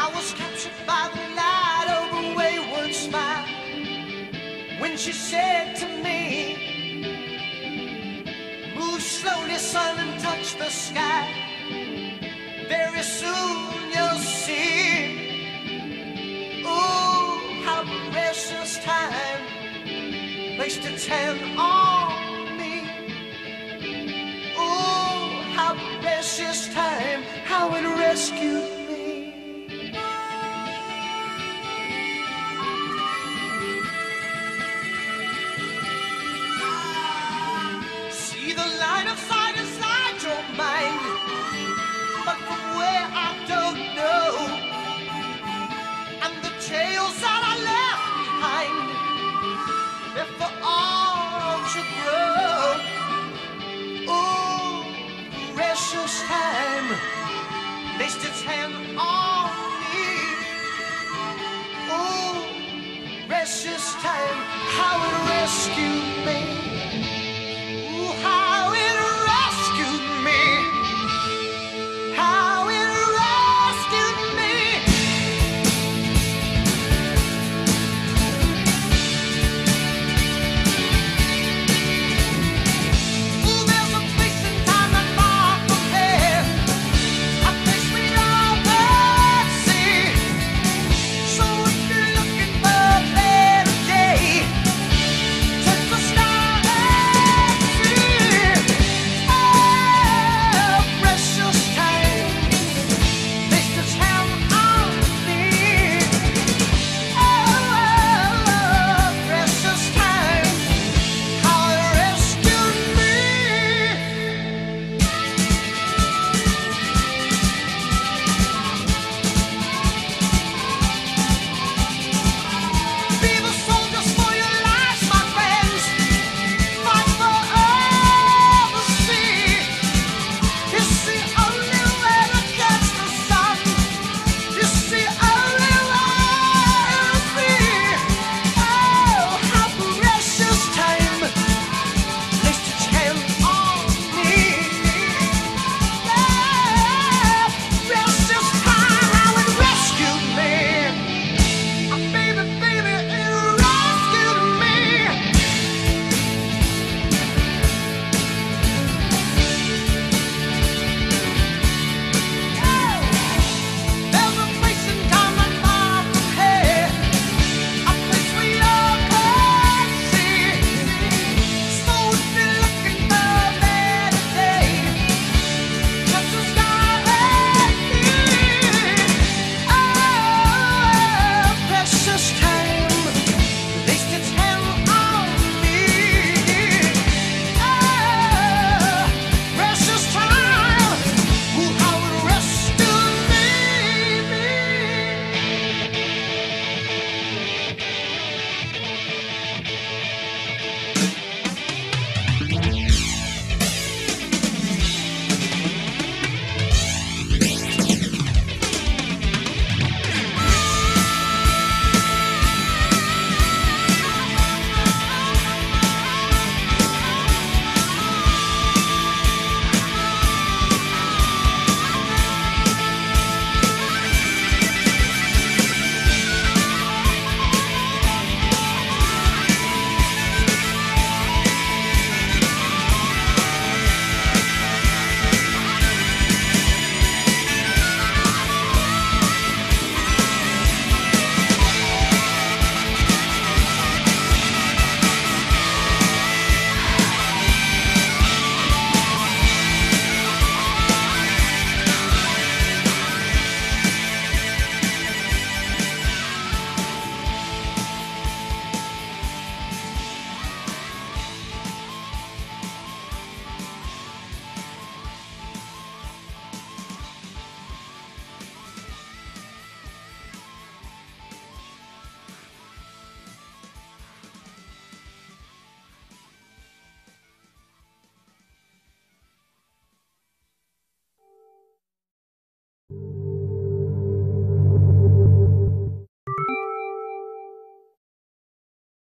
I was captured by the light of a wayward smile when she said to me, "Move slowly, son, and touch the sky. Very soon you'll see." Oh, how precious time placed its hand on